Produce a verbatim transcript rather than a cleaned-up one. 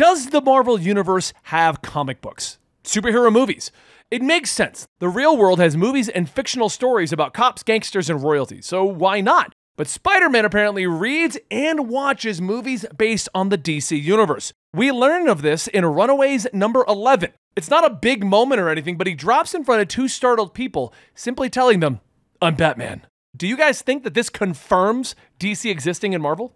Does the Marvel Universe have comic books? Superhero movies? It makes sense. The real world has movies and fictional stories about cops, gangsters, and royalty, so why not? But Spider-Man apparently reads and watches movies based on the D C Universe. We learn of this in Runaways number eleven. It's not a big moment or anything, but he drops in front of two startled people, simply telling them, "I'm Batman." Do you guys think that this confirms D C existing in Marvel?